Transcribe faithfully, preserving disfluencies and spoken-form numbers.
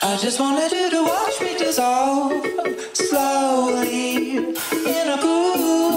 I just wanted you to watch me dissolve slowly in a pool.